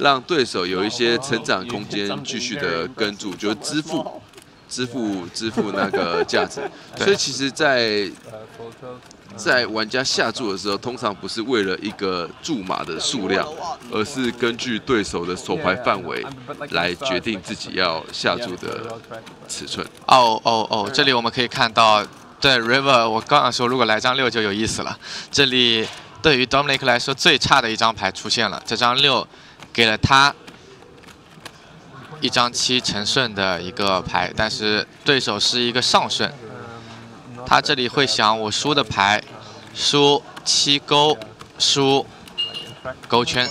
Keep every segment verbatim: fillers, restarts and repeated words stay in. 让对手有一些成长空间，继续的跟住，就是支付、支付、支付那个价值。所以其实在，在在玩家下注的时候，通常不是为了一个注码的数量，而是根据对手的手牌范围来决定自己要下注的尺寸。哦哦哦，这里我们可以看到。 对 River， 我刚想说，如果来张六就有意思了。这里对于 Dominic 来说最差的一张牌出现了，这张六给了他一张七乘顺的一个牌，但是对手是一个上顺，他这里会想我输的牌，输七勾，输勾圈。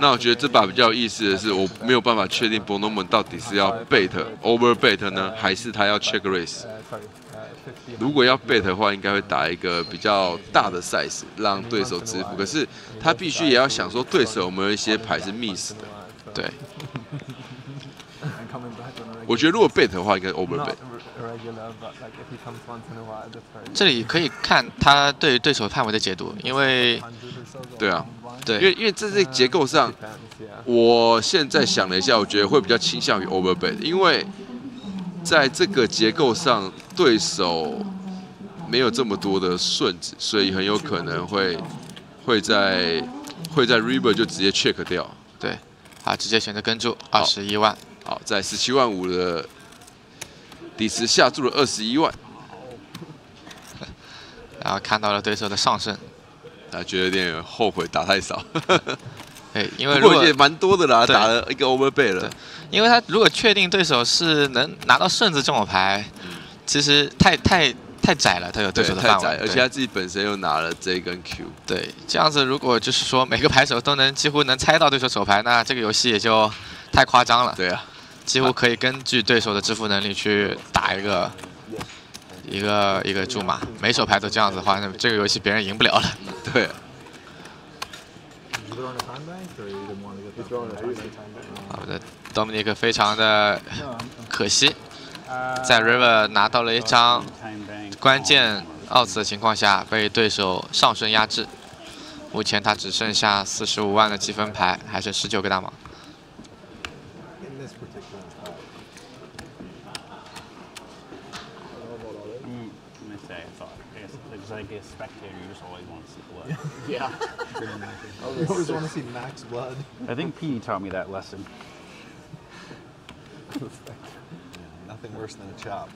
那我觉得这把比较有意思的是，我没有办法确定 Bonomo 到底是要 bet over bet 呢，还是他要 check raise。 如果要 bet 的话，应该会打一个比较大的 size， 让对手支付。可是他必须也要想说，对手有没有一些牌是 miss 的。对。我觉得如果 bet 的话，应该 over bet。这里可以看他对对手范围的解读，因为对啊，对，因为因为在这结构上，我现在想了一下，我觉得会比较倾向于 over bet， 因为。 在这个结构上，对手没有这么多的顺子，所以很有可能会会在会在 river 就直接 check 掉。对，好，直接选择跟注二十一万。好，在十七万五的底池下注了二十一万，然后看到了对手的上升，他觉得有点后悔打太少。对，因为如果也蛮多的啦，打了一个 over bet 了。 因为他如果确定对手是能拿到顺子这种牌，嗯、其实太太太窄了，他有对手的范围，太窄而且他自己本身又拿了这一根 Q。对，这样子如果就是说每个牌手都能几乎能猜到对手手牌，那这个游戏也就太夸张了。对啊，几乎可以根据对手的支付能力去打一个、啊、一个一个注码，每手牌都这样子的话，那这个游戏别人赢不了了。对、啊。 好的 ，Dominic 非常的可惜，在 River 拿到了一张关键 outs 的情况下，被对手上顺压制。目前他只剩下四十五万的积分牌，还剩十九个大盲。嗯 Yeah. You always want to see Max blood. I think P E taught me that lesson. Yeah, nothing worse than a chop.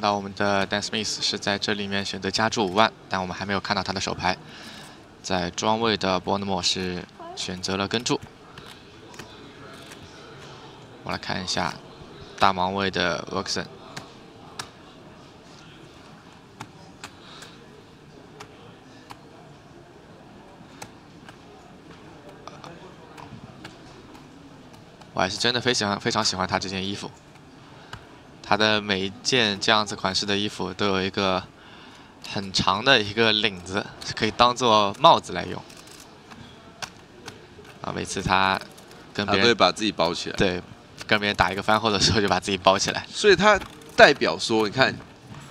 那我们的 Dan Smith 是在这里面选择加注五万，但我们还没有看到他的手牌。在庄位的 Bonomo 是选择了跟注。我来看一下大盲位的 Hexon。 我还是真的非常非常喜欢他这件衣服。 他的每一件这样子款式的衣服都有一个很长的一个领子，可以当做帽子来用。啊，每次他跟别人，他会把自己包起来。对，跟别人打一个翻后的时候就把自己包起来。所以他代表说，你看，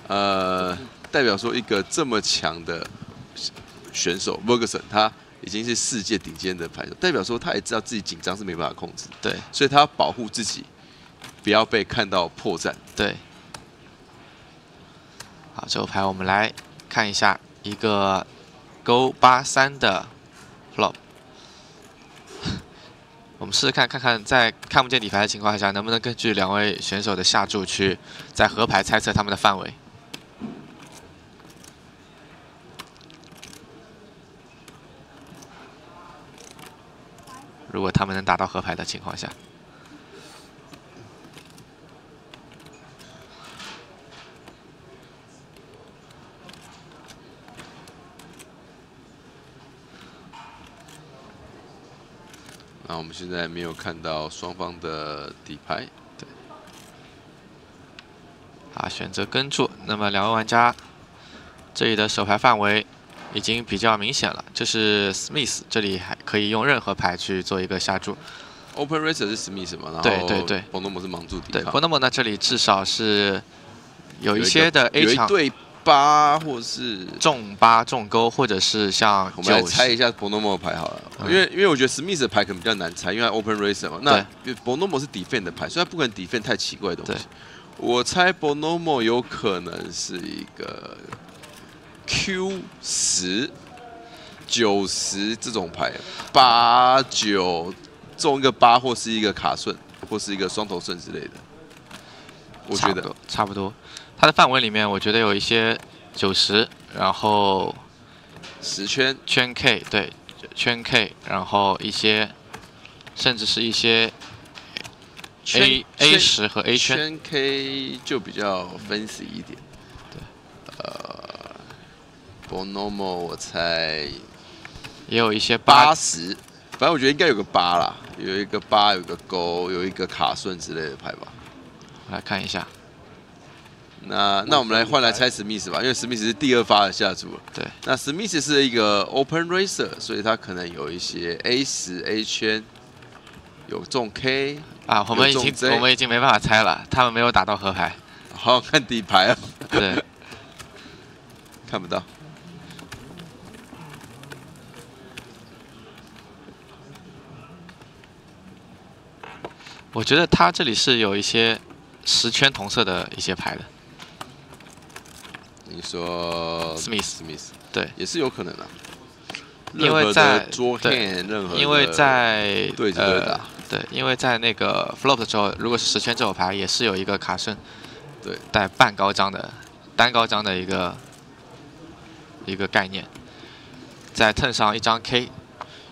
呃，代表说一个这么强的选手 Ferguson 他已经是世界顶尖的牌手，代表说他也知道自己紧张是没办法控制。对，所以他要保护自己。 不要被看到破绽。对，好，这副牌我们来看一下一个勾八三的 flop。我们试试看看看，在看不见底牌的情况下，能不能根据两位选手的下注去在合牌猜测他们的范围。 如果他们能达到合牌的情况下。那我们现在没有看到双方的底牌，对，啊，选择跟注。那么两位玩家这里的手牌范围已经比较明显了，这是 Smith， 这里还可以用任何牌去做一个下注。 Open Racer 是 Smith 嘛，然后对对对 ，Bonomo 是盲注底。对 ，Bonomo 呢这里至少是有一些的 A 场对八或是重八重勾，或者是像我们来猜一下 Bonomo 的牌好了，嗯、因为因为我觉得 Smith 的牌可能比较难猜，因为 Open Racer 嘛。那 Bonomo 是 Defend 的牌，所以它不可能 Defend 太奇怪的东西。我猜 Bonomo 有可能是一个 Q 十、九十这种牌，八九。 中一个八或是一个卡顺，或是一个双头顺之类的，我觉得差不多。它的范围里面，我觉得有一些九十，然后十圈圈 K 对圈 K， 然后一些甚至是一些 A A 十和 A 圈圈 K 就比较分析一点。对，呃 ，Bonomo 我猜也有一些八十。 反正我觉得应该有个八啦，有一个八，有个勾，有一个卡顺之类的牌吧。我来看一下。那那我们来换来猜史密斯吧，因为史密斯是第二发的下注了。对。那史密斯是一个 open racer， 所以他可能有一些 A 十 A 圈，有中 K 啊。我们已经我们已经没办法猜了，他们没有打到河牌。好好看底牌啊。对。看不到。 我觉得他这里是有一些十圈同色的一些牌的。你说 Smith，Smith， 对，也是有可能的、啊。因为在桌 hand， 任何因为在对着对打、呃，对，因为在那个 flop 的时候，如果是十圈这手牌，也是有一个卡顺，对，带半高张的、单高张的一个一个概念，在 turn 上一张 K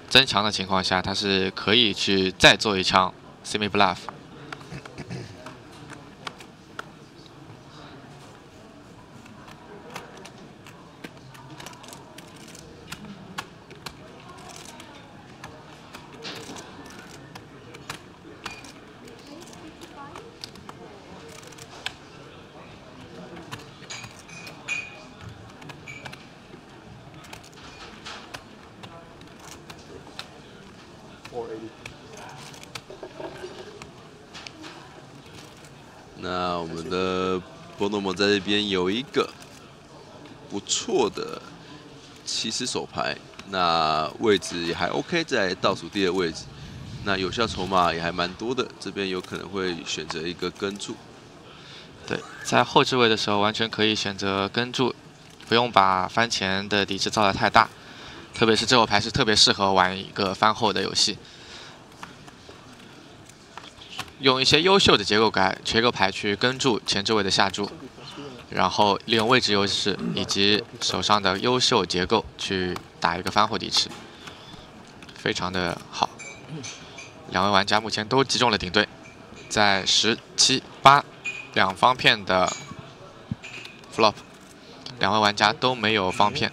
增强的情况下，他是可以去再做一枪。 Semi bluff， 那我们的Bonomo在这边有一个不错的起始手牌，那位置也还 OK， 在倒数第二位置，那有效筹码也还蛮多的，这边有可能会选择一个跟注。对，在后置位的时候完全可以选择跟注，不用把翻前的底池造得太大，特别是这手牌是特别适合玩一个翻后的游戏。 用一些优秀的结构牌、结构牌去跟注前置位的下注，然后利用位置优势以及手上的优秀结构去打一个翻后底池，非常的好。两位玩家目前都击中了顶对，在十七八两方片的 flop， 两位玩家都没有方片。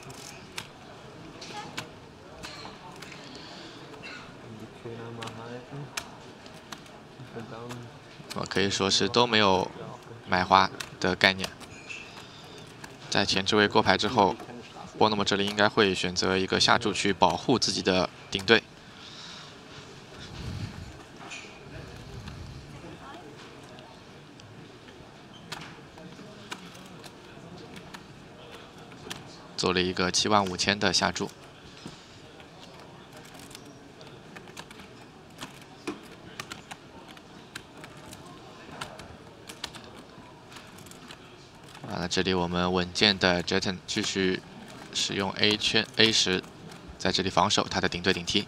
可以说是都没有买花的概念，在前置位过牌之后，波诺姆这里应该会选择一个下注去保护自己的顶对。做了一个七万五千的下注。 这里我们稳健的 Jetten 继续使用 A 圈 A 十，在这里防守他的顶对顶踢。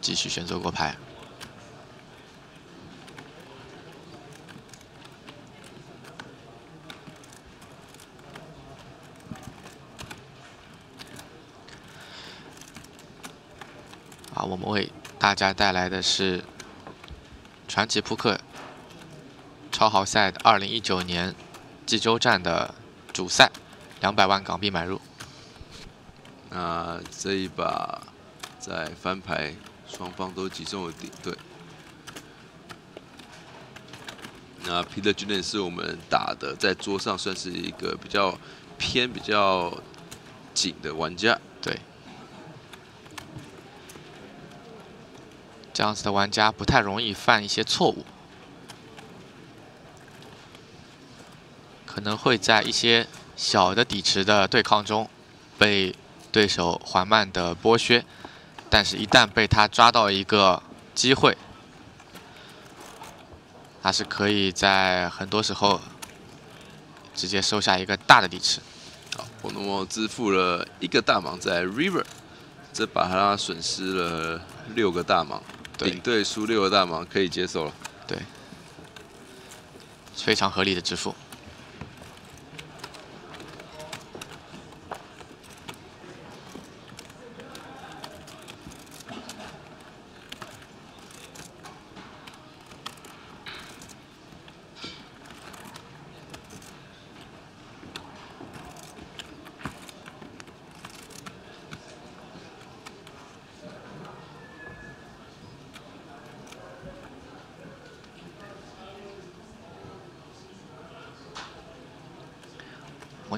继续选择过牌。啊，我们为大家带来的是传奇扑克超豪赛的二零一九年济州站的主赛，两百万港币买入。那这一把在翻牌，双方都击中了顶对。那 Peter Jetten 是我们打的，在桌上算是一个比较偏比较紧的玩家。对，这样子的玩家不太容易犯一些错误。 可能会在一些小的底池的对抗中，被对手缓慢的剥削，但是一旦被他抓到一个机会，他是可以在很多时候直接收下一个大的底池。好，波诺莫支付了一个大盲在 River， 这把他损失了六个大盲，领队输六个大盲可以接受了。对，非常合理的支付。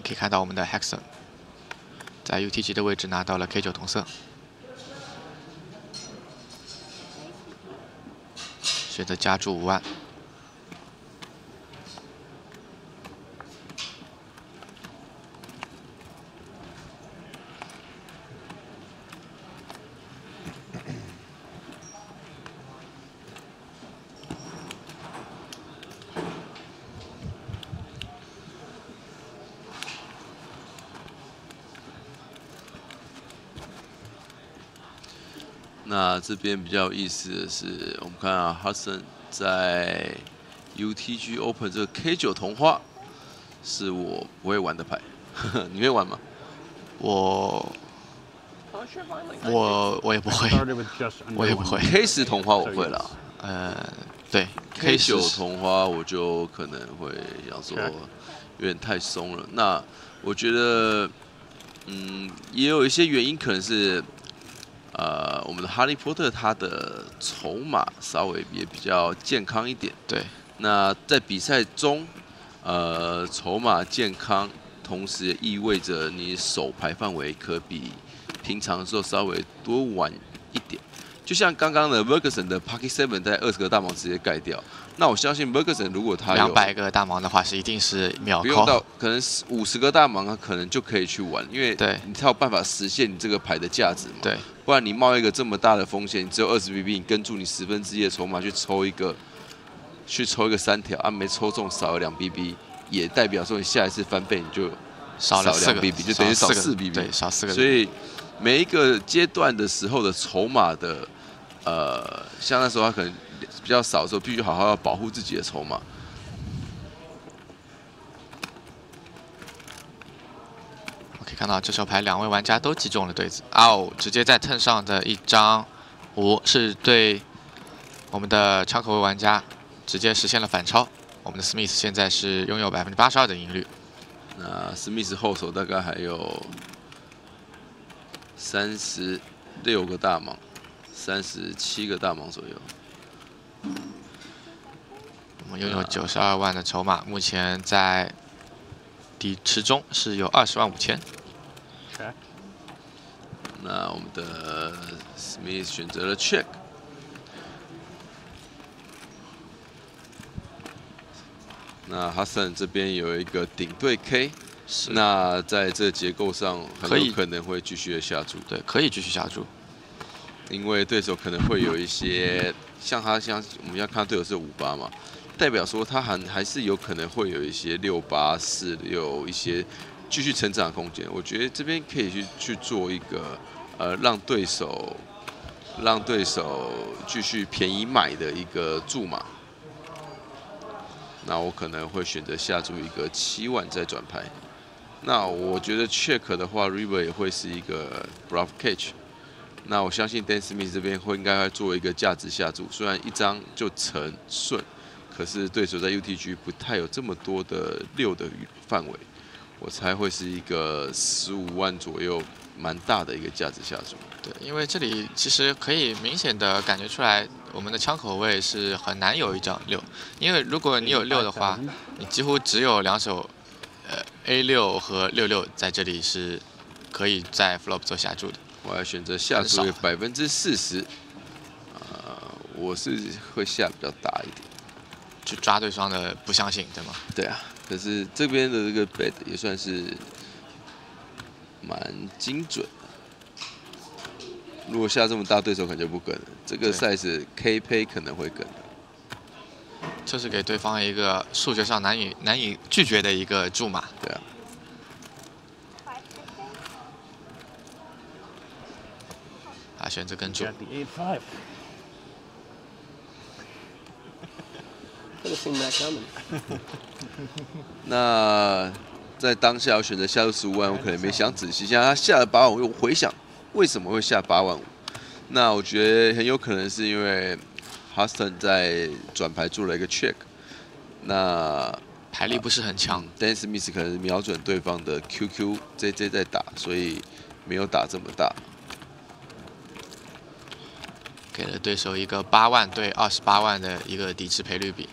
可以看到我们的 Hexon 在 U T G 的位置拿到了 K 九 同色，选择加注五万。那这边比较有意思的是，我们看啊 ，Hudson 在 U T G Open 这个 K 九 同花是我不会玩的牌，你会玩吗？我我我也不会，我也不会。K 十 同花我会了，呃，对 ，K 九 同花我就可能会想说有点太松了。那我觉得，嗯，也有一些原因可能是。 呃，我们的哈利波特他的筹码稍微也比较健康一点。对。那在比赛中，呃，筹码健康，同时也意味着你手牌范围可比平常的时候稍微多玩一点。就像刚刚的 Ferguson 的 Pocket Seven 在二十个大盲直接盖掉，那我相信 Ferguson 如果他有两百个大盲的话，是一定是秒 call。不用到，可能五十个大盲可能就可以去玩，因为你才有办法实现你这个牌的价值嘛。对。 不然你冒一个这么大的风险，你只有二十 B B， 你跟住你十分之一的筹码去抽一个，去抽一个三条，啊没抽中少了两 B B， 也代表说你下一次翻倍你就少了两 B B， 就等于少四 B B， 对，少四个。所以每一个阶段的时候的筹码的，呃，像那时候他可能比较少的时候，必须好好要保护自己的筹码。 看到这手牌，两位玩家都击中了对子。哦，直接在 turn 上的一张五是对我们的枪口位玩家直接实现了反超。我们的 Smith 现在是拥有 百分之八十二 的赢率。那 Smith 后手大概还有三十六个大盲， 三十七个大盲左右。我们拥有九十二万的筹码，目前在底池中是有二十万五千。 那我们的 Smith 选择了 check， 那 Hudson 这边有一个顶对 K， 那在这结构上很有可能会继续的下注，对，可以继续下注，因为对手可能会有一些像他像我们要看对手是五八嘛，代表说他还还是有可能会有一些六八四六一些。 继续成长空间，我觉得这边可以去去做一个，呃，让对手让对手继续便宜买的一个注码。那我可能会选择下注一个七万再转牌。那我觉得 check 的话 ，river 也会是一个 bluff catch。那我相信 Dan Smith 这边会应该会做一个价值下注，虽然一张就成顺，可是对手在 U T G 不太有这么多的六的范围，我猜会是一个十五万左右蛮大的一个价值下注。对，因为这里其实可以明显的感觉出来，我们的枪口位是很难有一张六，因为如果你有六的话，你几乎只有两手，呃 A 六 和六六在这里是可以在 flop 做下注的。我要选择下注的百分之四十，啊，我是会下比较大一点。 去抓对方的不相信，对吗？对啊，可是这边的这个 bet 也算是蛮精准的。如果下这么大，对手可能就不跟了。这个 size K pay 可能会跟的。这是给对方一个数学上难以难以拒绝的一个注码。对啊。啊，选择跟注。 那在当下我选择下注十五万，我可能没想仔细。现在他下了八万，我又回想为什么会下八万五。那我觉得很有可能是因为 Hudson 在转牌做了一个 check， 那牌力不是很强。Dan Smith 可能瞄准对方的 Q Q J J 在打，所以没有打这么大，给了对手一个八万对二十八万的一个底池赔率比。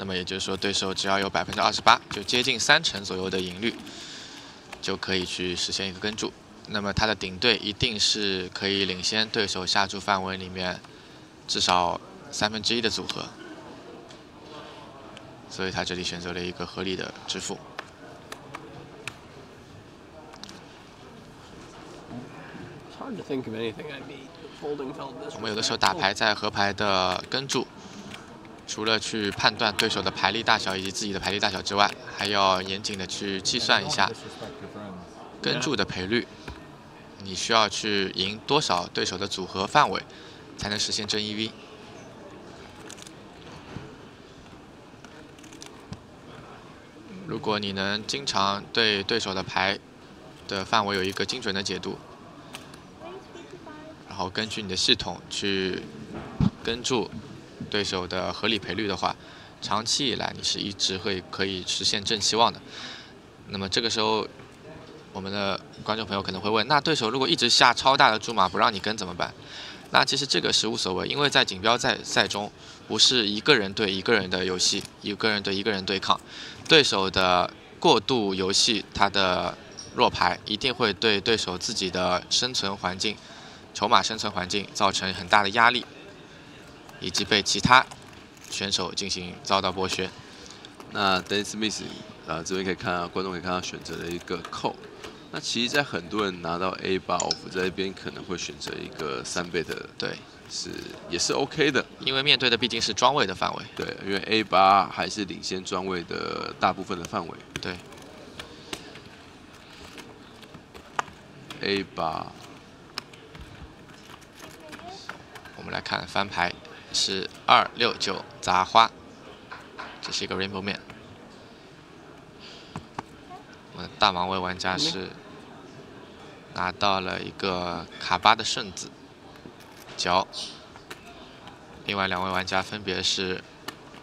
那么也就是说，对手只要有 百分之二十八， 就接近三成左右的赢率，就可以去实现一个跟注。那么他的顶对一定是可以领先对手下注范围里面至少三分之一的组合，所以他这里选择了一个合理的支付。我们有的时候打牌在合牌的跟注。 除了去判断对手的牌力大小以及自己的牌力大小之外，还要严谨的去计算一下跟注的赔率。你需要去赢多少对手的组合范围，才能实现正 E V？ 如果你能经常对对手的牌的范围有一个精准的解读，然后根据你的系统去跟注。 对手的合理赔率的话，长期以来你是一直会可以实现正期望的。那么这个时候，我们的观众朋友可能会问：那对手如果一直下超大的注码不让你跟怎么办？那其实这个是无所谓，因为在锦标赛赛中不是一个人对一个人的游戏，一个人对一个人对抗。对手的过度游戏，他的弱牌一定会对对手自己的生存环境、筹码生存环境造成很大的压力。 以及被其他选手进行遭到剥削。那 Dan Smith 啊，这边可以看到，观众可以看到选择了一个扣。那其实，在很多人拿到 A 八 off 在这边可能会选择一个三倍的，对，是也是 OK 的，因为面对的毕竟是庄位的范围。对，因为 A 八 还是领先庄位的大部分的范围。对。A 八， 我们来看翻牌。 是二六九杂花，这是一个 rainbow man。我们大盲位玩家是拿到了一个卡巴的顺子角，另外两位玩家分别是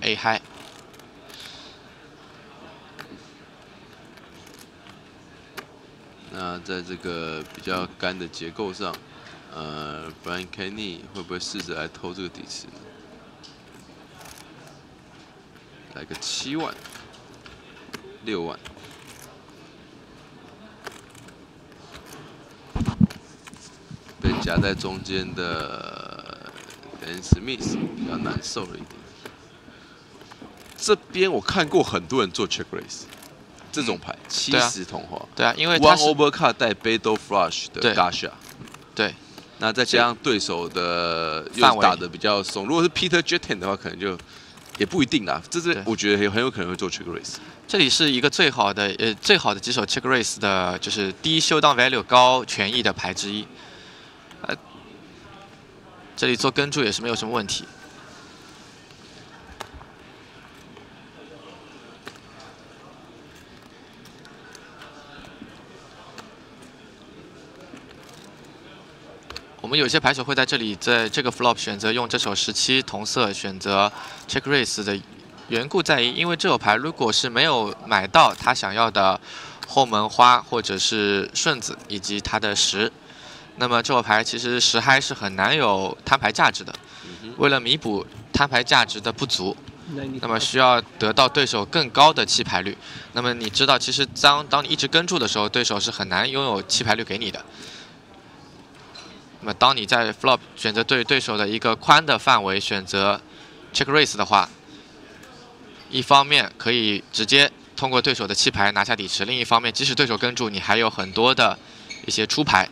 A high。那在这个比较干的结构上。 呃 ，Brian Kenney 会不会试着来偷这个底池呢？来个七万、六万。被夹在中间的 Dan Smith 比较难受了一点。这边我看过很多人做 check raise， 这种牌七十同花、嗯。对啊，因为 one overcard 带 Beidou flush 的 Gasha。对。 那再加上对手的又打得比较松，如果是 Peter Jetten 的话，可能就也不一定啦。这是我觉得很有可能会做 check raise。这里是一个最好的呃最好的几手 check raise 的，就是低修当 value 高权益的牌之一。呃，这里做跟注也是没有什么问题。我们有些牌手会在这里在这个 flop 选择用这手十七同色选择 check raise 的缘故在于，因为这手牌如果是没有买到他想要的后门花或者是顺子以及他的十，那么这手牌其实十嗨是很难有摊牌价值的。为了弥补摊牌价值的不足，那么需要得到对手更高的弃牌率。那么你知道，其实当当你一直跟住的时候，对手是很难拥有弃牌率给你的。 那么，当你在 flop 选择对对手的一个宽的范围选择 check raise 的话，一方面可以直接通过对手的弃牌拿下底池，另一方面，即使对手跟住，你还有很多的一些出牌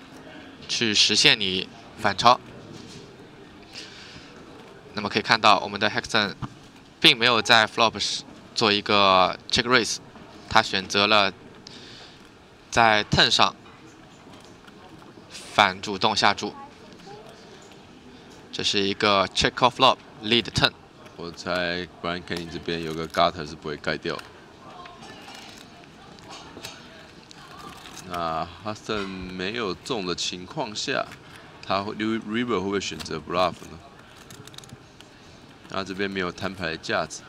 去实现你反超。那么可以看到，我们的 Hexon 并没有在 flop 做一个 check raise， 他选择了在 turn 上反主动下注。 这是一个 check call flop lead turn。我猜 Brian Kenney 这边有个 gutter 是不会盖掉。那 Hudson 没有中的情况下，他 river 会不会选择 bluff 呢？那这边没有摊牌的架子，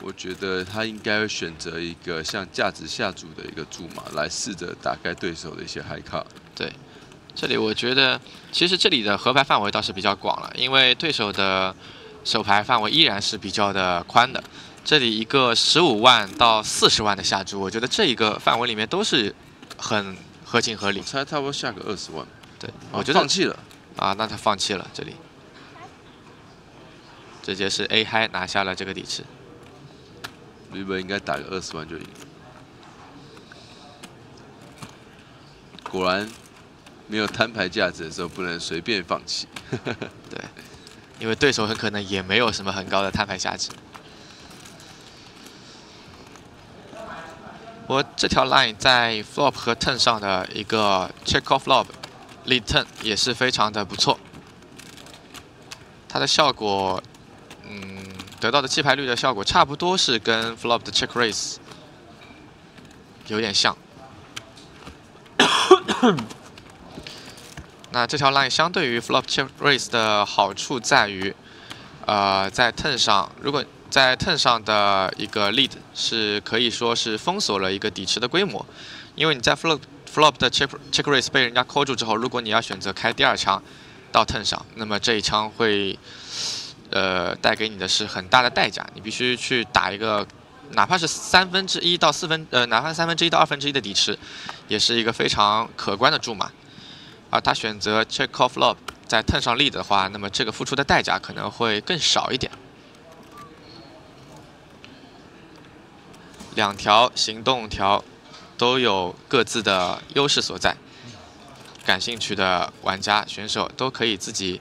我觉得他应该会选择一个像架子下注的一个注码来试着打开对手的一些 high card。对。 这里我觉得，其实这里的合牌范围倒是比较广了，因为对手的手牌范围依然是比较的宽的。这里一个十五万到四十万的下注，我觉得这一个范围里面都是很合情合理。我猜他会下个二十万。对，我觉得放弃了啊，那他放弃了。这里直接是 A 嗨拿下了这个底池。日本应该打个二十万就赢了。果然。 没有摊牌价值的时候，不能随便放弃。对，因为对手很可能也没有什么很高的摊牌价值。我这条 line 在 flop 和 turn 上的一个 check call flop lead turn 也是非常的不错。它的效果，嗯，得到的弃牌率的效果差不多是跟 flop 的 check raise 有点像。那这条 line 相对于 flop check raise 的好处在于，呃，在 turn 上，如果在 turn 上的一个 lead 是可以说是封锁了一个底池的规模，因为你在 flop flop 的 check check raise 被人家 call 住之后，如果你要选择开第二枪到 turn 上，那么这一枪会，呃，带给你的是很大的代价，你必须去打一个，哪怕是三分之一到四分，呃，哪怕是三分之一到二分之一的底池，也是一个非常可观的注码。 而他选择 check call flop 在 turn 上 lead 的话，那么这个付出的代价可能会更少一点。两条行动条都有各自的优势所在，感兴趣的玩家选手都可以自己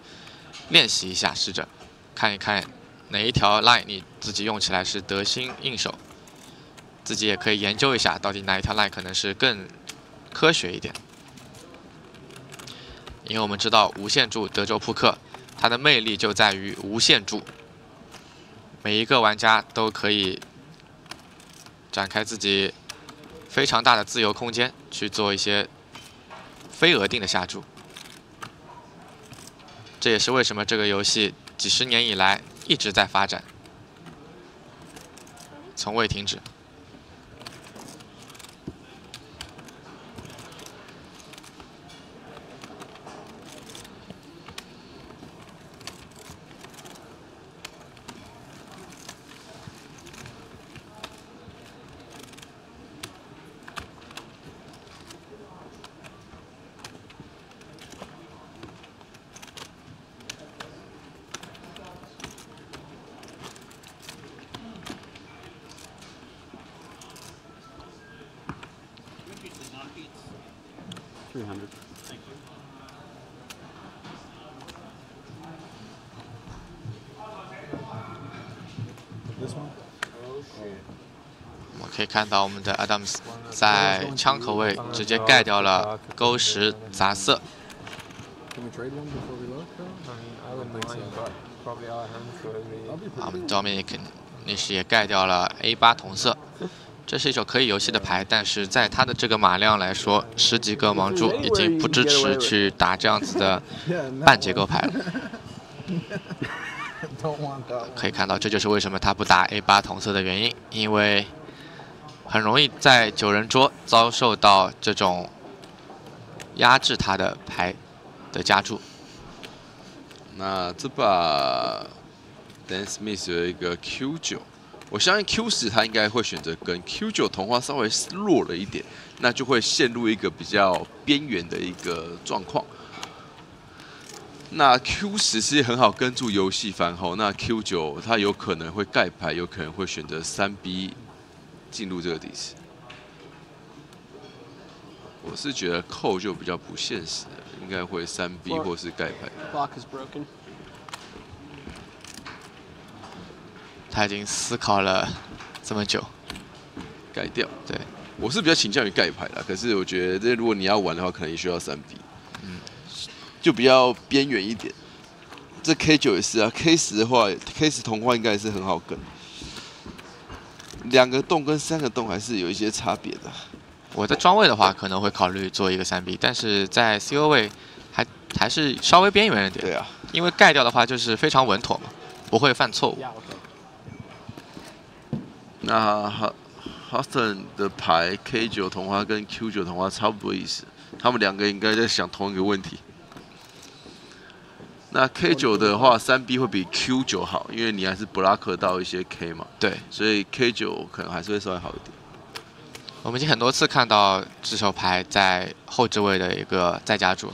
练习一下，试着看一看哪一条 line 你自己用起来是得心应手，自己也可以研究一下到底哪一条 line 可能是更科学一点。 因为我们知道无限注德州扑克，它的魅力就在于无限注，每一个玩家都可以展开自己非常大的自由空间去做一些非额定的下注。这也是为什么这个游戏几十年以来一直在发展，从未停止。 看到我们的 Adams 在枪口位直接盖掉了勾十杂色。我们 Dominic 也是也盖掉了 A 八同色，这是一手可以游戏的牌，但是在他的这个马量来说，十几个盲注已经不支持去打这样子的半结构牌了。可以看到，这就是为什么他不打 A 八 同色的原因，因为很容易在九人桌遭受到这种压制他的牌的加注。那这把 Dan Smith 有一个 Q 九。 我相信 Q 十他应该会选择跟 Q 九 同花稍微弱了一点，那就会陷入一个比较边缘的一个状况。那 Q 十是很好跟住游戏反后，那 Q 九 他有可能会盖牌，有可能会选择三 B 进入这个底池。我是觉得扣就比较不现实了，应该会三 B 或是盖牌。 他已经思考了这么久，改掉。对，我是比较倾向于盖牌啦，可是我觉得这如果你要玩的话，可能也需要三 B， 嗯，就比较边缘一点。这 K 九 也是啊 ，K 十 的话 ，K 十 同花应该也是很好跟。两个洞跟三个洞还是有一些差别的。我在庄位的话，可能会考虑做一个三 B， 但是在 C O 位还还是稍微边缘一点。对啊，因为盖掉的话就是非常稳妥嘛，不会犯错误。 那 Hudson 的牌 K 九 同花跟 Q 九 同花差不多意思，他们两个应该在想同一个问题。那 K 九 的话， 三 B 会比 Q 九 好，因为你还是 block 到一些 K 嘛。对，所以 K 九 可能还是会稍微好一点。我们已经很多次看到这手牌在后置位的一个再加注，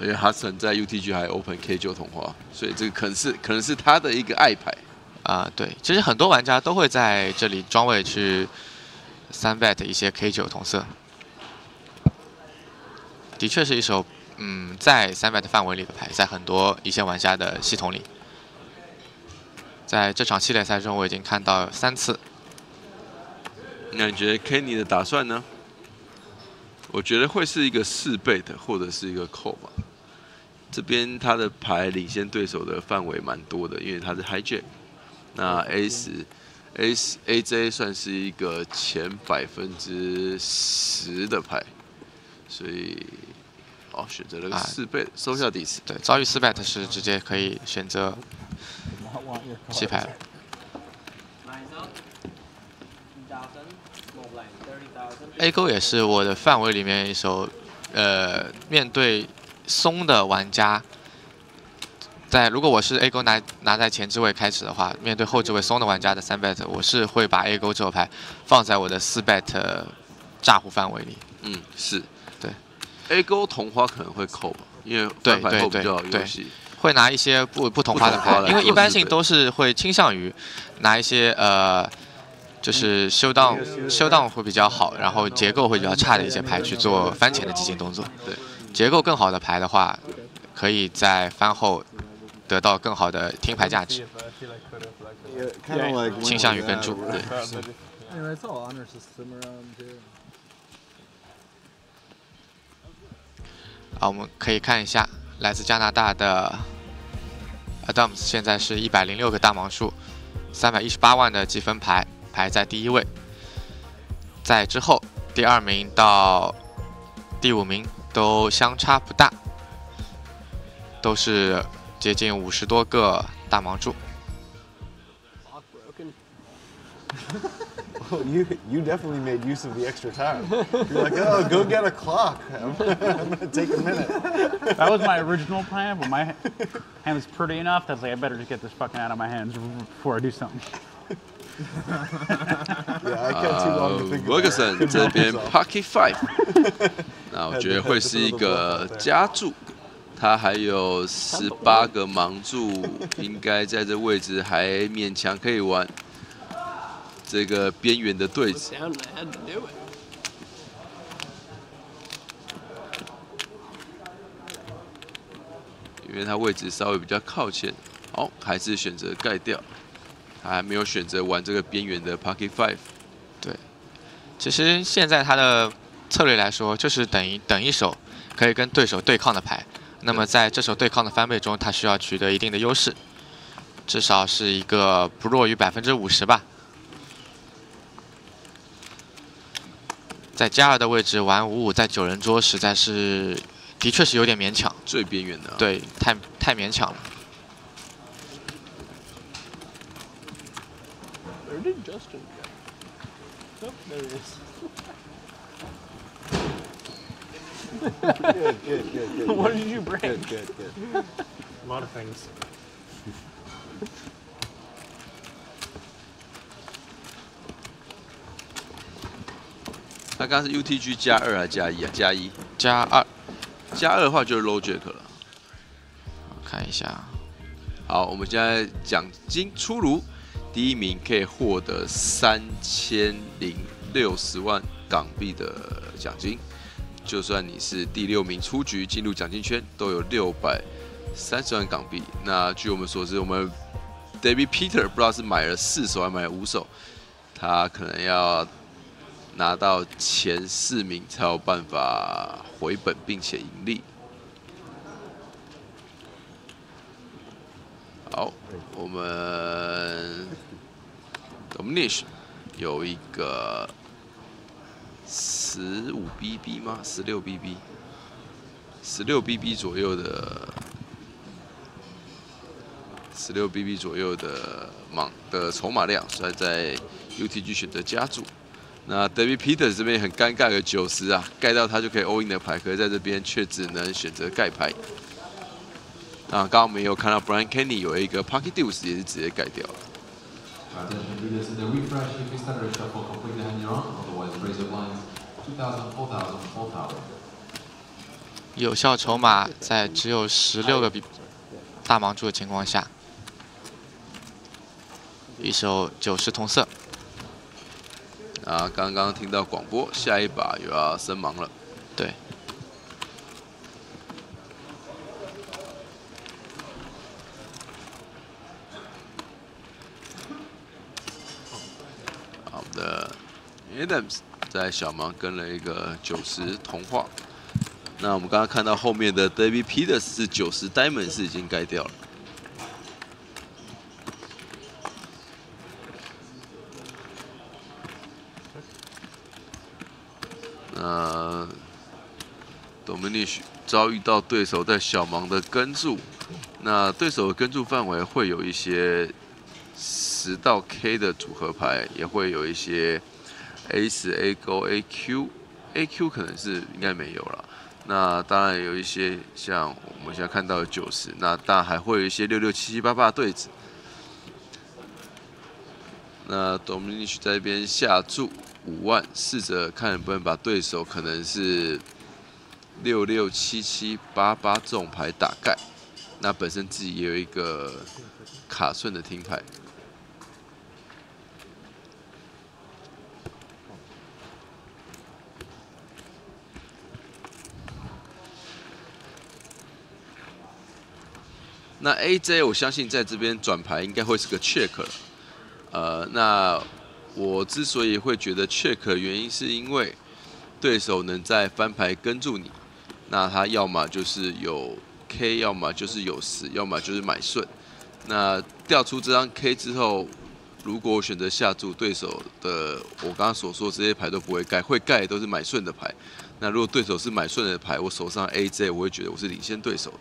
因为 Hudson 在 U T G 还 Open K 九 同花，所以这个可能是可能是他的一个爱牌啊、呃。对，其实很多玩家都会在这里庄位去三 bet 一些 K 九 同色，的确是一手嗯在三 bet 范围里的牌，在很多一线玩家的系统里，在这场系列赛中我已经看到三次。那你觉得 Kenny 的打算呢？我觉得会是一个四 bet 或者是一个 call 吧。 这边他的牌领先对手的范围蛮多的，因为他是 hijack。那 A 十 ，A 十 A J 算是一个前百分之十的牌，所以哦选择了个四倍、啊、收下底池。对，遭遇四 bet 是直接可以选择弃牌了。A 勾也是我的范围里面一手，呃，面对 松的玩家，在如果我是 A 勾拿拿在前置位开始的话，面对后置位松的玩家的三 bet， 我是会把 A 勾这手牌放在我的四 bet 炸胡范围里。嗯，是对。A 勾同花可能会扣吧，因为翻牌后比较有戏，会拿一些不不同花的牌，因为一般性都是会倾向于拿一些呃，就是修档修档会比较好，然后结构会比较差的一些牌去做翻前的激进动作。对。 结构更好的牌的话，可以在翻后得到更好的听牌价值，倾向于跟注。对。啊，我们可以看一下，来自加拿大的 Adams 现在是一百零六个大盲数， 三百一十八万的积分牌排在第一位，在之后第二名到第五名 都相差不大，都是接近五十多个大盲注。Well, you you definitely made use of the extra time. You're like, oh, go get a clock. I'm, I'm gonna take a minute. That was my original plan, but my hand was pretty enough. That's like I better just get this fucking out of my hands before I do something. Ferguson 这边 Pocket Five， 那我觉得会是一个加注，他还有十八个盲注，应该在这位置还勉强可以玩这个边缘的对子。因为他位置稍微比较靠前，好，还是选择盖掉。 还没有选择玩这个边缘的 Pocket Five， 对，其实现在他的策略来说，就是等一等一手可以跟对手对抗的牌，那么在这手对抗的翻倍中，他需要取得一定的优势。至少是一个不弱于百分之五十吧。在加尔的位置玩五五在九人桌实在是，的确是有点勉强。最边缘的、啊。对，太太勉强了。Where did Justin go? Oh, there it is. Good, good, good, good. What did you bring? Good, good, good. A lot of things. 他刚刚是 U T G 加二还是加一啊？加一。加二。加二的话就是 low jack 了。我看一下。好，我们现在奖金出炉，第一名可以获得三千零六十万港币的奖金。 就算你是第六名出局，进入奖金圈都有六百三十万港币。那据我们所知，我们 David Peter 不知道是买了四手还买了五手，他可能要拿到前四名才有办法回本并且盈利。好，我们 Dominic 有一个。 十五 B B 吗？十六 B B， 十六 B B 左右的，十六 B B 左右的莽的筹码量，所以在 U T G 选择加注。那 David Peters 这边很尴尬的九十啊，盖到他就可以 all in 的牌，可是在这边却只能选择盖牌。那刚刚我们有看到 Brian Kenney 有一个 Pocket Deuce 也是直接盖掉了。 有效筹码在只有十六个比大盲注的情况下，一手九十同色。啊，刚刚听到广播，下一把又要升盲了。对。 的 Adams 在小盲跟了一个九十同化，那我们刚刚看到后面的 David Peters 是九十 Diamond 是已经盖掉了。那 Dominic 遭遇到对手在小盲的跟注，那对手的跟注范围会有一些。 十到 K 的组合牌也会有一些 A 十 A 勾 A Q A Q 可能是应该没有了。那当然有一些像我们现在看到的九十，那但还会有一些六六七七八八对子。那 Dominic 在这边下注五万，试着看能不能把对手可能是六六七七八八这种牌打盖。那本身自己也有一个卡顺的听牌。 那 A J 我相信在这边转牌应该会是个 check 了，呃，那我之所以会觉得 check 的原因是因为对手能在翻牌跟住你，那他要么就是有 K， 要么就是有十，要么就是买顺。那调出这张 K 之后，如果我选择下注，对手的我刚刚所说这些牌都不会盖，会盖都是买顺的牌。那如果对手是买顺的牌，我手上 A J 我会觉得我是领先对手的。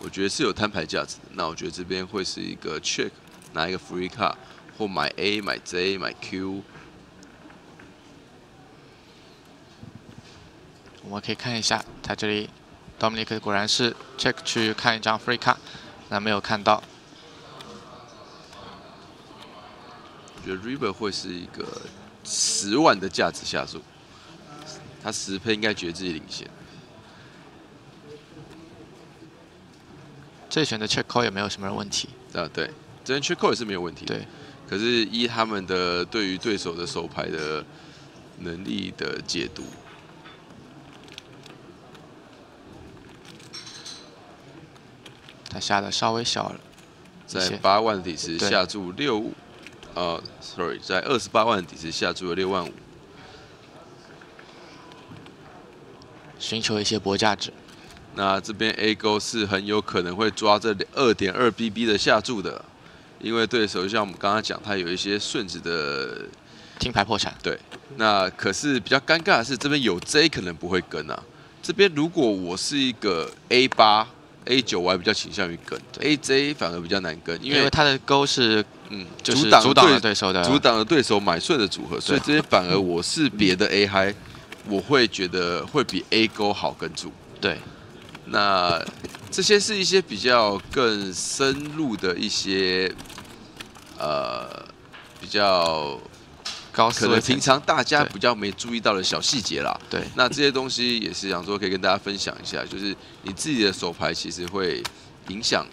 我觉得是有摊牌价值的，那我觉得这边会是一个 check， 拿一个 free card 或买 A、买 J、买 Q。我们可以看一下，他这里 Dominic 果然是 check 去看一张 free card， 那没有看到。我觉得 River 会是一个十万的价值下注，他十配应该觉得自己领先。 这选的 check call 也没有什么问题啊，对，这边 check call 也是没有问题。对，可是依他们的对于对手的手牌的能力的解读，他下的稍微小了，在八万底时下注六五，呃 ，sorry， 在二十八万底时下注了六万五，寻求一些博价值。 那这边 A 勾是很有可能会抓这 二点二 B B 的下注的，因为对手就像我们刚刚讲，他有一些顺子的金牌破产。对，那可是比较尴尬的是，这边有 J 可能不会跟啊。这边如果我是一个 A 八、A 九，我还比较倾向于跟 A J， 反而比较难跟，因为他的勾是嗯，就是阻挡了对手的阻挡了对手买顺的组合，所以这边反而我是别的 A 嗨，我会觉得会比 A 勾好跟住。对。 那这些是一些比较更深入的一些，呃，比较高可能平常大家比较没注意到的小细节啦。对，那这些东西也是想说可以跟大家分享一下，就是你自己的手牌其实会影响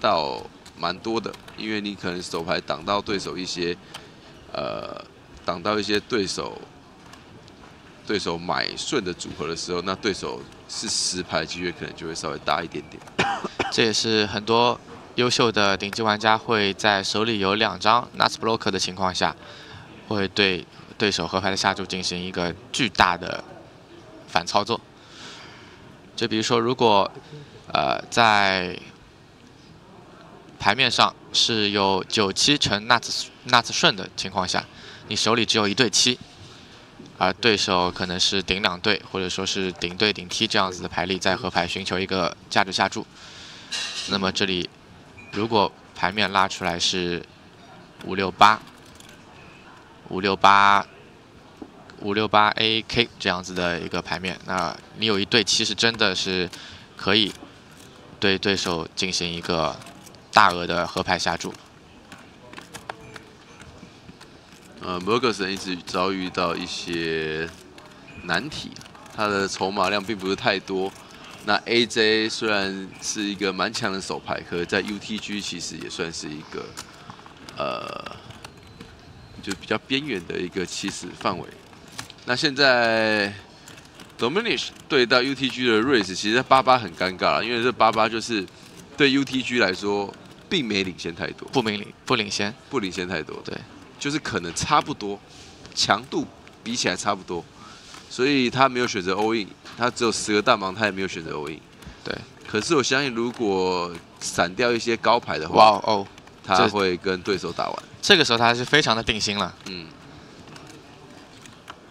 到蛮多的，因为你可能手牌挡到对手一些，呃，挡到一些对手。 对手买顺的组合的时候，那对手是实牌机会可能就会稍微大一点点。这也是很多优秀的顶级玩家会在手里有两张 nuts block 的情况下，会对对手合牌的下注进行一个巨大的反操作。就比如说，如果呃在牌面上是有九七乘 nuts nuts 顺的情况下，你手里只有一对七。 而对手可能是顶两对，或者说是顶对顶踢这样子的牌力，在合牌寻求一个价值下注。那么这里如果牌面拉出来是五六八、五六八、五六八 A K 这样子的一个牌面，那你有一对七是真的是可以对对手进行一个大额的合牌下注。 呃 ，Ferguson 一直遭遇到一些难题，他的筹码量并不是太多。那 A J 虽然是一个蛮强的手牌，可是在 U T G 其实也算是一个呃，就比较边缘的一个起始范围。那现在 Dominic 对到 U T G 的 raise， 其实八八很尴尬了，因为这八八就是对 U T G 来说并没领先太多，不明领不领先，不领先太多，对。 就是可能差不多，强度比起来差不多，所以他没有选择 all in， 他只有十个大盲，他也没有选择 all in。对，可是我相信如果闪掉一些高牌的话，哇哦，他会跟对手打完。这个时候他是非常的定心了，嗯，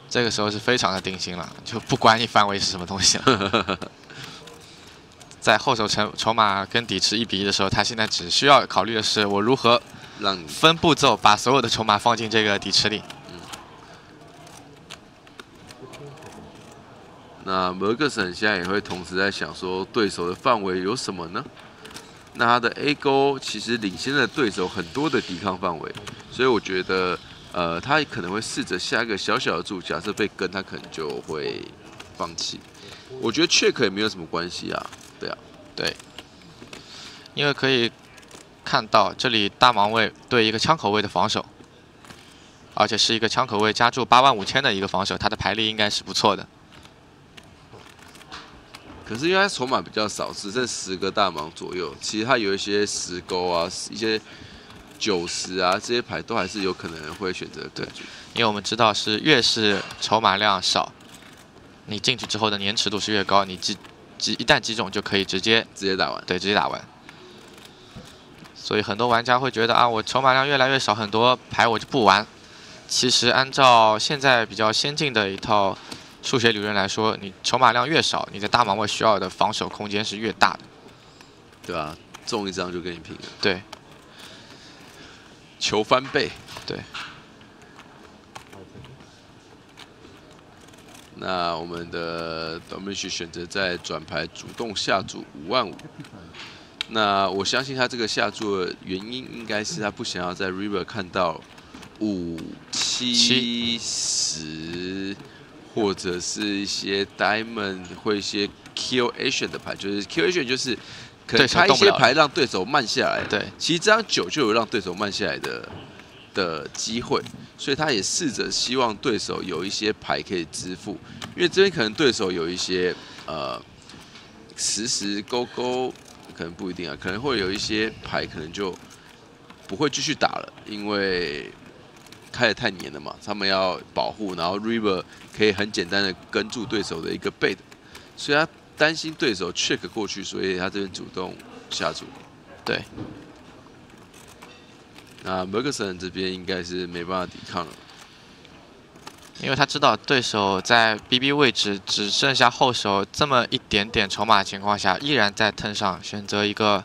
这个时候是非常的定心了，就不管你范围是什么东西了。在后手筹筹码跟底池一比一的时候，他现在只需要考虑的是我如何。 让你分步骤把所有的筹码放进这个底池里。嗯、那摩根森现在也会同时在想说，对手的范围有什么呢？那他的 A 勾其实领先了对手很多的抵抗范围，所以我觉得，呃，他可能会试着下一个小小的注，假设被跟，他可能就会放弃。我觉得 check 也没有什么关系啊，对啊，对，因为可以。 看到这里大盲位对一个枪口位的防守，而且是一个枪口位加注八万五千的一个防守，他的牌力应该是不错的。可是因为他筹码比较少，只剩十个大盲左右，其实他有一些十勾啊、一些九十啊这些牌都还是有可能会选择对，因为我们知道是越是筹码量少，你进去之后的粘尺度是越高，你击击一旦击中就可以直接直接打完，对，直接打完。 所以很多玩家会觉得啊，我筹码量越来越少，很多牌我就不玩。其实按照现在比较先进的一套数学理论来说，你筹码量越少，你的大盲位需要的防守空间是越大的，对吧、啊？中一张就跟你拼了。对，求翻倍。对。那我们的 Dominic 选择在转牌主动下注五万五。 那我相信他这个下注的原因，应该是他不想要在 River 看到五七十，或者是一些 Diamond 或一些 Kill Action 的牌，就是 Kill Action 就是可能开一些牌让对手慢下来。对，其实这张九就有让对手慢下来的的机会，所以他也试着希望对手有一些牌可以支付，因为这边可能对手有一些呃实时勾勾。 可能不一定啊，可能会有一些牌，可能就不会继续打了，因为开得太黏了嘛。他们要保护，然后 River 可以很简单的跟住对手的一个 bait， 所以他担心对手 check 过去，所以他这边主动下注。对。那 Ferguson 这边应该是没办法抵抗了，因为他知道对手在 B B 位置只剩下后手这么一点点筹码的情况下，依然在turn上选择一个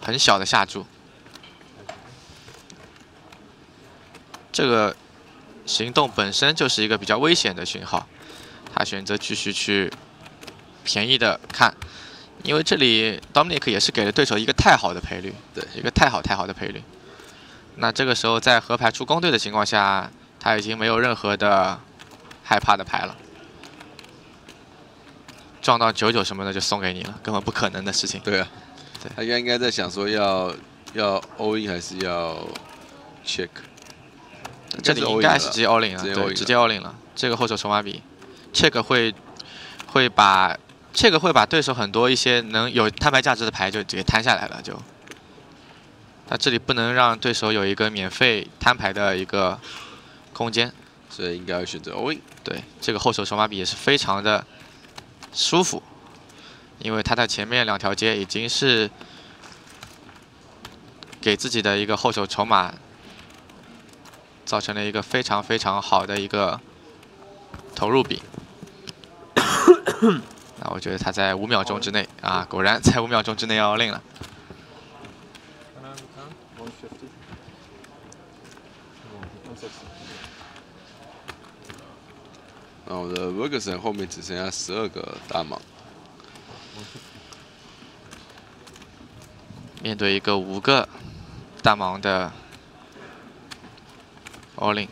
很小的下注。这个行动本身就是一个比较危险的讯号，他选择继续去便宜的看。 因为这里 Dominic 也是给了对手一个太好的赔率，对，一个太好太好的赔率。那这个时候在河牌出公对的情况下，他已经没有任何的害怕的牌了。撞到九九什么的就送给你了，根本不可能的事情。对啊，对，他应该在想说要要 all in 还是要 check。这里应该是直接 all in 了，对，直接 all in 了。这个后手筹码比 check 会会把。 这个会把对手很多一些能有摊牌价值的牌就直接摊下来了，就。那这里不能让对手有一个免费摊牌的一个空间，所以应该要选择 all in。对，这个后手手马比也是非常的舒服，因为他在前面两条街已经是给自己的一个后手筹码造成了一个非常非常好的一个投入比。那我觉得他在五秒钟之内啊，果然在五秒钟之内要 all in 了。那我的 Ferguson 后面只剩下十二个大盲。面对一个五个大盲的 all in。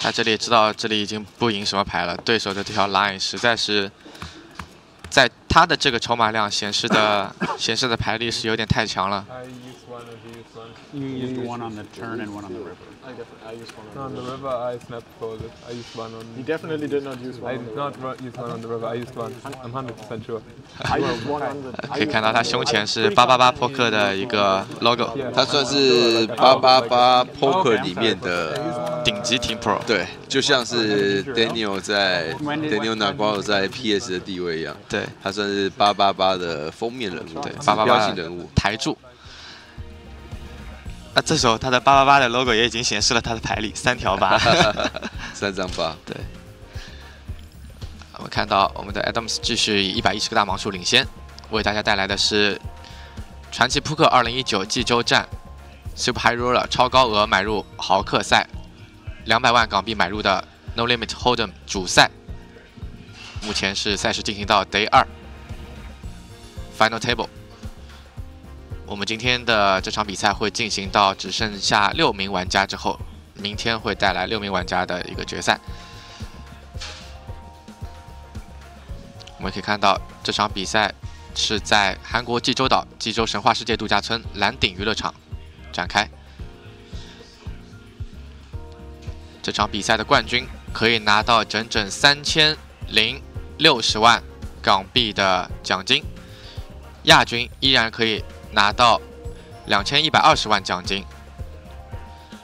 他这里也知道，这里已经不赢什么牌了。对手的这条 line 实在是，在他的这个筹码量显示的显示的牌力是有点太强了。可以看到他胸前是八八八 poker 的一个 logo， 他算是八八八 poker 里面的顶级 team pro。 对，就像是 Daniel 在 Daniel Nguau 在 P S 的地位一样，对他算是八八八的封面人物，对，八八八人物台柱。那、啊、这时候他的八八八的 logo 也已经显示了他的牌里三条八，三张八。对，我们看到我们的 Adams 继续以一百一十个大盲数领先，为大家带来的是传奇扑克二零一九济州站 Super High Roller 超高额买入豪客赛。 两百万港币买入的 No Limit Hold'em 主赛，目前是赛事进行到 Day 二 Final Table。我们今天的这场比赛会进行到只剩下六名玩家之后，明天会带来六名玩家的一个决赛。我们可以看到这场比赛是在韩国济州岛济州神话世界度假村蓝鼎娱乐场展开。 这场比赛的冠军可以拿到整整三千零六十万港币的奖金，亚军依然可以拿到两千一百二十万奖金，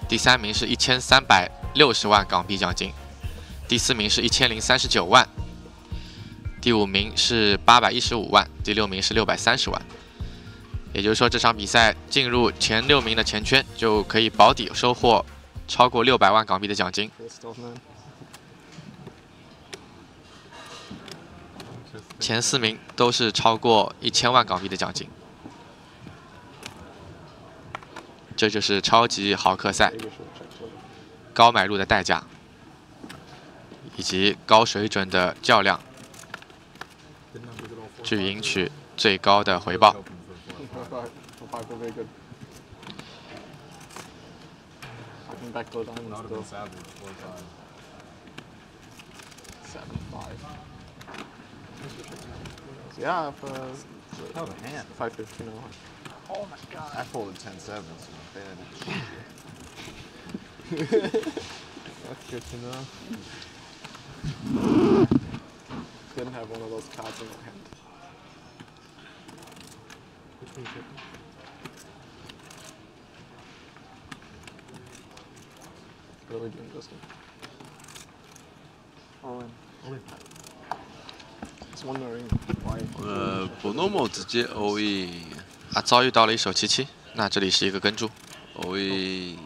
第三名是一千三百六十万港币奖金，第四名是一千零三十九万，第五名是八百一十五万，第六名是六百三十万。也就是说，这场比赛进入前六名的前圈就可以保底收获 超过六百万港币的奖金。前四名都是超过一千万港币的奖金。这就是超级豪客赛高买入的代价，以及高水准的较量，去赢取最高的回报。didn't have one of those cards in your hand. Which means you What are we doing, Justin? All in. All in. I was wondering why. Uh, Bonomo 直接 O E 啊，遭遇到了一手七七，那这里是一个跟注 ，O E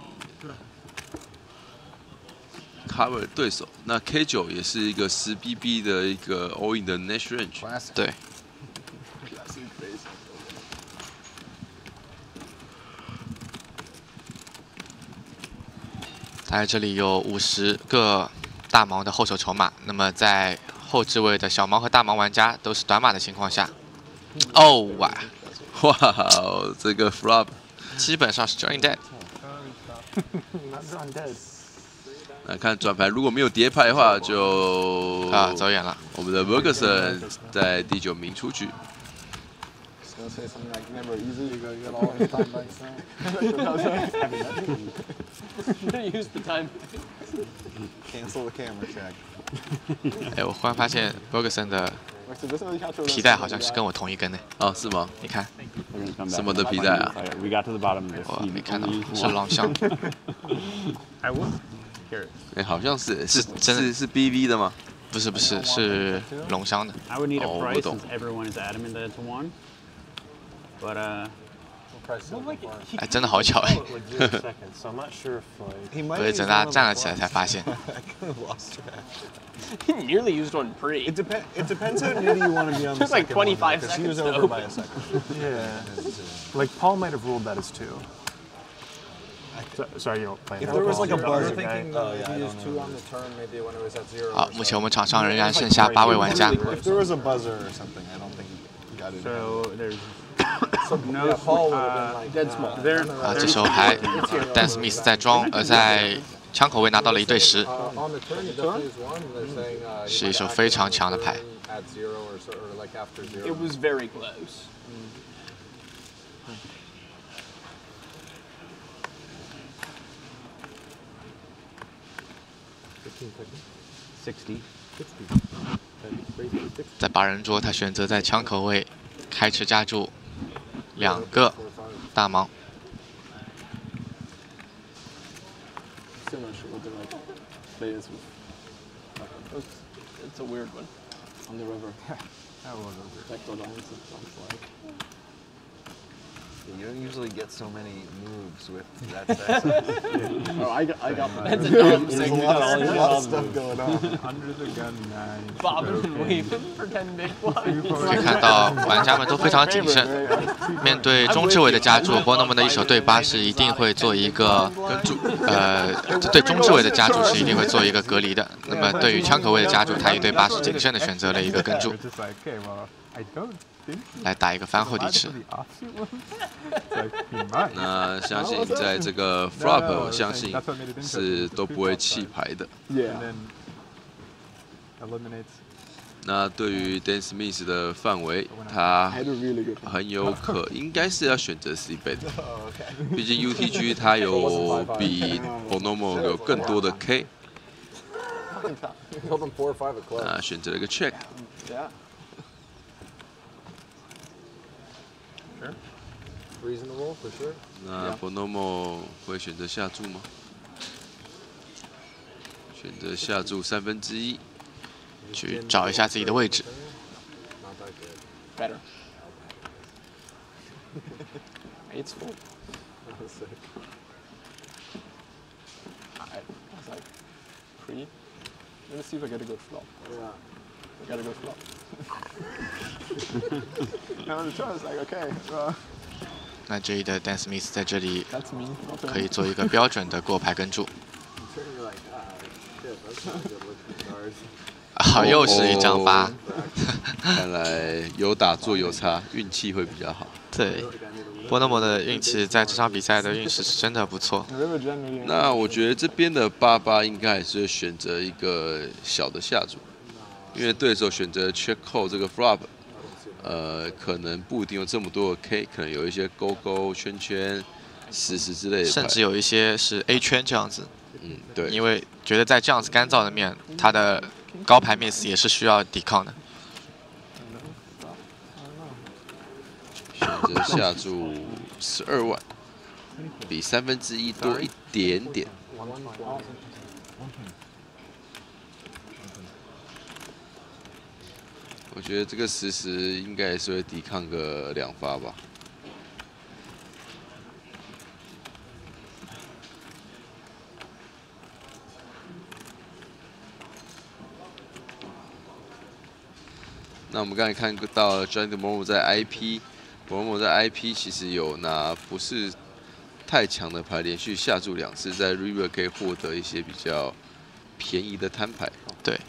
cover 对手。那 K 九 也是一个十 B B 的一个 O E 的 next range， 对。 哎，这里有五十个大盲的后手筹码。那么在后置位的小盲和大盲玩家都是短码的情况下，哦哇，哇，这个 flop 基本上是 turn dead。来看转牌，如果没有叠牌的话就啊走远了。我们的 Ferguson 在第九名出局。 哎，我忽然发现 Ferguson 的皮带好像是跟我同一根的。哦，是吗？你看，什么的皮带啊？我没看到，是 long 向。哎，好像是是真的是 B V 的吗？不是不是，是龙骧的。哦，我懂。 But uh, I 真的好巧哎！我也等他站了起来才发现。He nearly used one pre. It depends. It depends how nearly you want to be on the second. Just like twenty-five seconds. He was over by a second. Yeah. Like Paul might have ruled that as two. Sorry, you don't play. If there was like a buzzer, thinking he used two on the turn, maybe when it was at zero. 好，目前我们场上仍然剩下八位玩家。If there was a buzzer or something, I don't think he got it. So there's. 啊，这手牌 ，Dan Smith 在庄呃在枪口位拿到了一对十，是一手非常强的牌。在八人桌，他选择在枪口位开池加注。 两个大盲，可以看到玩家们都非常谨慎。面对中置位的加注，波诺们的一手对八是一定会做一个跟注，呃，对中置位的加注是一定会做一个隔离的。那么对于枪口位的加注，他一对八是谨慎的选择了一个跟注。 来打一个翻后底池。那相信在这个 flop， 我相信是都不会弃牌的。那对于 Dan Smith 的范围，他很有可应该是要选择 C bet 的，毕竟 U T G 他有比 Bonomo 有更多的 K。那选择了一个 check。 那 Bonomo 会选择下注吗？选择下注三分之一，去找一下自己的位置。那这一的 Dan Smith 在这里可以做一个标准的过牌跟注。好，又是一张八。看来有打做有差，运气会比较好。对，波诺莫的运气在这场比赛的运势是真的不错。那我觉得这边的八八应该也是选择一个小的下注。 因为对手选择 check call 这个 flop， 呃，可能不一定有这么多的 K， 可能有一些勾勾、圈圈、十十之类的，甚至有一些是 A 圈这样子。嗯，对。因为觉得在这样子干燥的面，他的高牌 miss 也是需要抵抗的。选择下注十二万，比三分之一多一点点。我觉得这个实时应该也是会抵抗个两发吧。 那我们刚才看到了 Johnny Bonomo 在 I P， Bonomo 在 I P 其实有拿不是太强的牌，连续下注两次，在 River 可以获得一些比较便宜的摊牌。对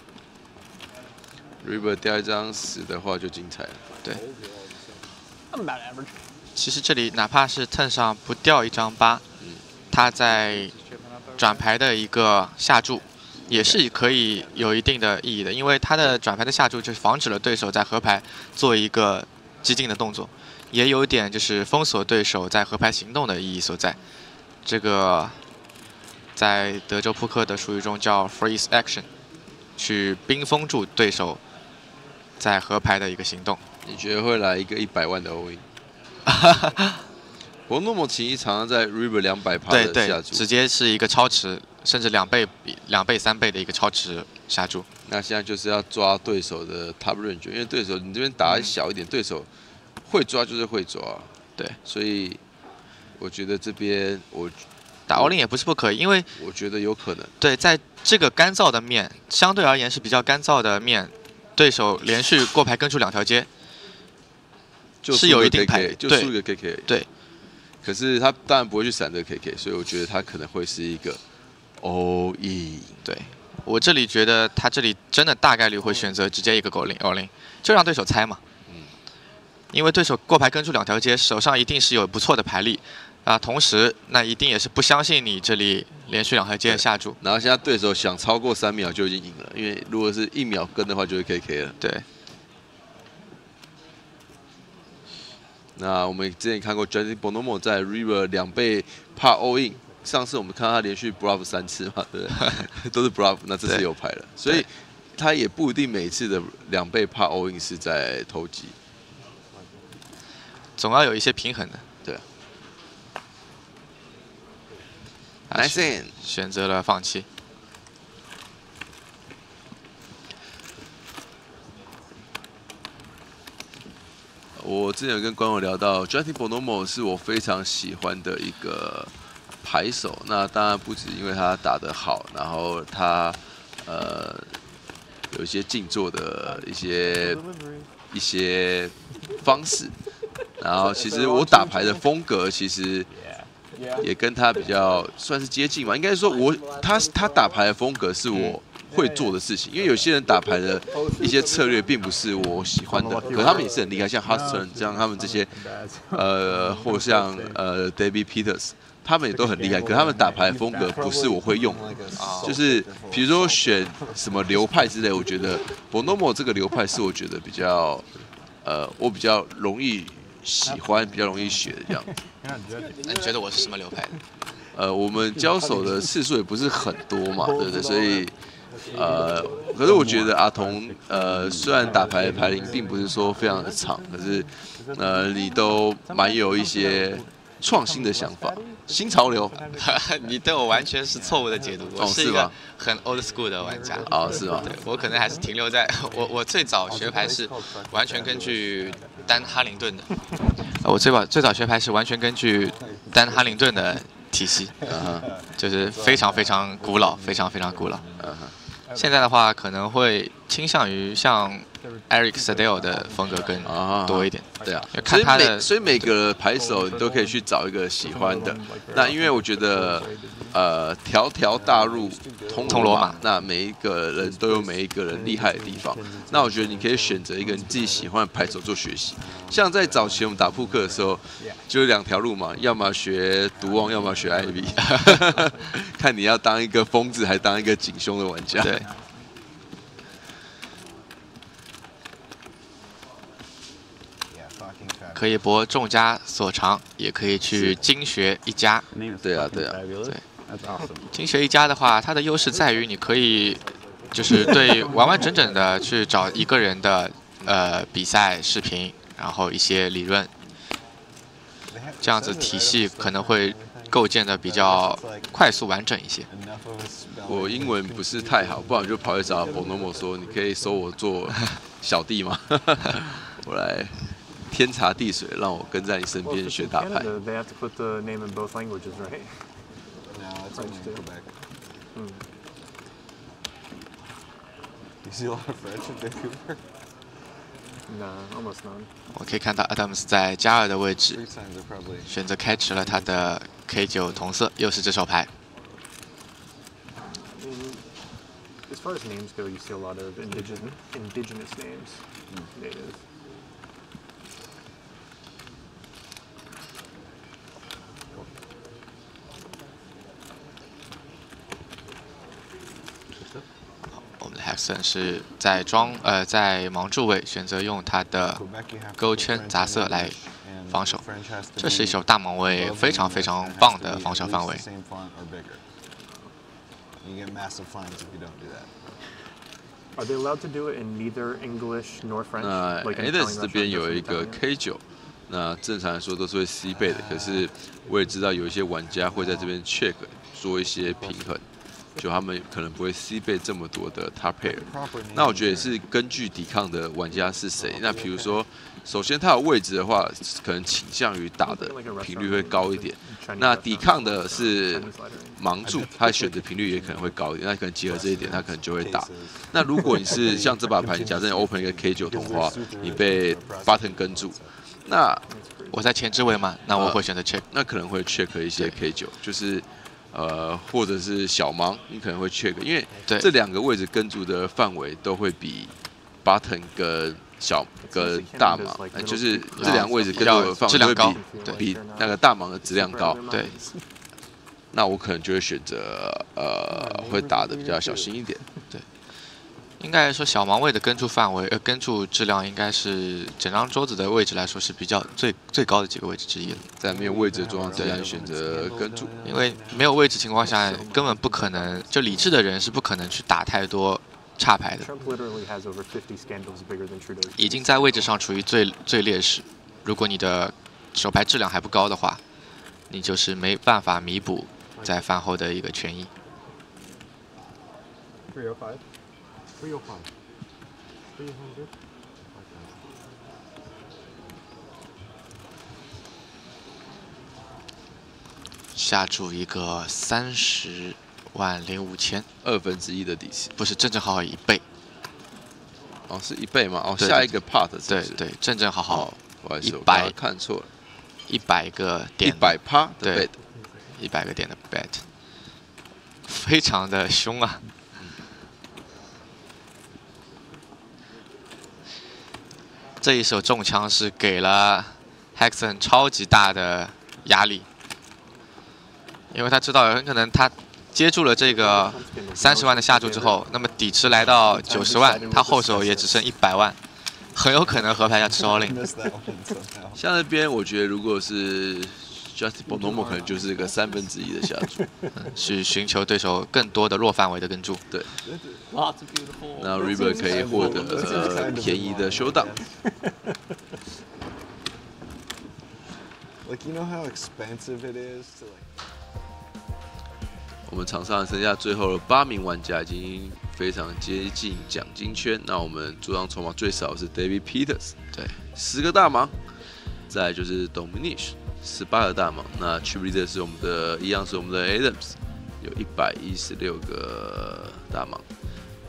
，River 掉一张死的话就精彩了。对，其实这里哪怕是 turn 上不掉一张八，嗯，他在转牌的一个下注。 也是可以有一定的意义的，因为他的转牌的下注就是防止了对手在河牌做一个激进的动作，也有点就是封锁对手在河牌行动的意义所在。这个在德州扑克的术语中叫 freeze action， 去冰封住对手在河牌的一个行动。你觉得会来一个一百万的 all in？ 伯诺姆奇常常在 river 两百趴的下注，对对，直接是一个超持。 甚至两倍、两倍、三倍的一个超值下注。那现在就是要抓对手的 top range， 因为对手你这边打小一点，嗯、对手会抓就是会抓。对，所以我觉得这边我打 all in 也不是不可以，因为我觉得有可能。对，在这个干燥的面，相对而言是比较干燥的面，对手连续过牌跟出两条街，就是有一定牌，就输一个 K K。对，对可是他当然不会去闪这个 K K， 所以我觉得他可能会是一个。 all in， 对我这里觉得他这里真的大概率会选择直接一个狗零 all in， 就让对手猜嘛。嗯，因为对手过牌跟出两条街，手上一定是有不错的牌力啊，同时那一定也是不相信你这里连续两条街下注。然后现在对手想超过三秒就已经赢了，因为如果是一秒跟的话就是 K K 了。对。那我们之前看过 Johnny Bonomo 在 River 两倍怕 all in。 上次我们看他连续 bluff 三次嘛，对不对？都是 bluff， 那这次有牌了，所以他也不一定每次的两倍怕 all in 是在投机，总要有一些平衡的，对。Nice in， 选择了放弃。我之前有跟观众聊到 ，Johnny Bonomo 是我非常喜欢的一个。 牌手，那当然不止因为他打得好，然后他呃有一些静坐的一些一些方式，然后其实我打牌的风格其实也跟他比较算是接近吧，应该说我他他打牌的风格是我会做的事情，因为有些人打牌的一些策略并不是我喜欢的，可他们也是很厉害，像 Hudson 这样他们这些呃或像呃 David Peters。 他们也都很厉害，可他们打牌的风格不是我会用的，就是比如说选什么流派之类，我觉得 Bonomo 这个流派是我觉得比较，呃，我比较容易喜欢，比较容易学的这样子。那你觉得我是什么流派？呃，我们交手的次数也不是很多嘛，对不对？所以，呃，可是我觉得阿童，呃，虽然打牌的牌龄并不是说非常的长，可是，呃，你都蛮有一些。 创新的想法，新潮流，你对我完全是错误的解读。我是一个很 old school 的玩家。哦，是吗？对，我可能还是停留在我我最早学牌是完全根据丹哈林顿的。我最早最早学牌是完全根据丹哈林顿的体系，嗯、就是非常非常古老，非常非常古老。嗯、现在的话可能会倾向于像。 Erik Seidel 的风格更多一点，对啊，看他的所，所以每个牌手你都可以去找一个喜欢的。那因为我觉得，呃，条条大路通通罗马，那每一个人都有每一个人厉害的地方。那我觉得你可以选择一个你自己喜欢的牌手做学习。像在早期我们打扑克的时候，就是两条路嘛，要么学毒王，要么学 I V， 看你要当一个疯子，还当一个警凶的玩家。对。 可以博众家所长，也可以去精学一家。对啊，对啊，对。精学一家的话，它的优势在于你可以，就是对完完整整的去找一个人的呃比赛视频，然后一些理论，这样子体系可能会构建的比较快速完整一些。我英文不是太好，不然我就跑去找 Bonomo 说：“你可以收我做小弟吗？我来天查地水，让我跟在你身边学打牌。” Nah, almost none. 我可以看到 Adams 在加二的位置，选择开池了他的 K 九 同色，又是这手牌。As far as names go, you see a lot of indigenous indigenous names. Native. Hexon 是在庄呃在盲注位选择用他的勾圈杂色来防守，这是一手大盲位非常非常棒的防守范围。那 Adams 这边有一个 K 九， 那正常来说都是会 C 倍的，可是我也知道有一些玩家会在这边 check 做一些平衡。 就他们可能不会 C 倍这么多的 top pair， 那我觉得也是根据抵抗的玩家是谁。那比如说，首先他有位置的话，可能倾向于打的频率会高一点。那抵抗的是盲注，他选择频率也可能会高一点。那可能结合这一点，他可能就会打。那如果你是像这把牌，假设你 open 一个 K 九 同花，你被 button 跟住，那我在前置位嘛，那我会选择 check，、呃、那可能会 check 一些 K 九， 就是。 呃，或者是小盲，你可能会 check， 因为这两个位置跟注的范围都会比 button 跟小跟大盲，就是这两个位置跟注的范围会比比那个大盲的质量高。对，那我可能就会选择呃，会打的比较小心一点。对，应该来说小盲位的跟注范围呃跟注质量应该是整张桌子的位置来说是比较最最高的几个位置之一了。在没有位置的状况下选择跟注，因为没有位置情况下根本不可能，就理智的人是不可能去打太多差牌的。已经在位置上处于最最劣势，如果你的手牌质量还不高的话，你就是没办法弥补在饭后的一个权益。 three oh five, three hundred. Okay. 下注一个三十万零五千，二分之一的底细，不是正正好好一倍。哦，是一倍吗？哦，对对对下一个 part 是是对对，正正好好一百、哦，看错了，一百个点，一百趴，对，一百个点的 bet， 非常的凶啊。 这一手中枪是给了 Hexon 超级大的压力，因为他知道很可能他接住了这个三十万的下注之后，那么底池来到九十万，他后手也只剩一百万，很有可能和牌要吃 all in。像那边我觉得如果是 Justin Bonomo 可能就是一个三分之一的下注，去寻求对手更多的弱范围的跟注。对。 那 River 可以获得便宜的修档。我们场上剩下最后的八名玩家已经非常接近奖金圈。那我们桌上筹码最少是 David Peters， 对，十个大盲，再来就是 Dominic， 十八个大盲。那 Chip Leader 是我们的，一样是我们的 Adams， 有一百一十六个大盲。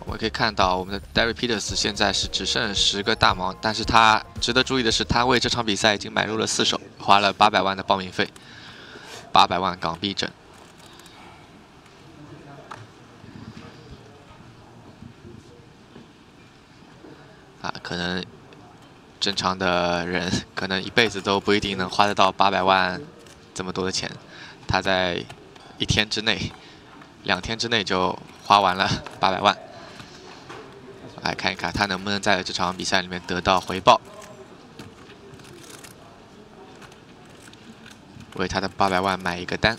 我们可以看到，我们的 David Peters 现在是只剩十个大盲，但是他值得注意的是，他为这场比赛已经买入了四手，花了八百万的报名费，八百万港币整。啊，可能正常的人可能一辈子都不一定能花得到八百万这么多的钱，他在一天之内、两天之内就花完了八百万。 来看一看他能不能在这场比赛里面得到回报，为他的八百万买一个单。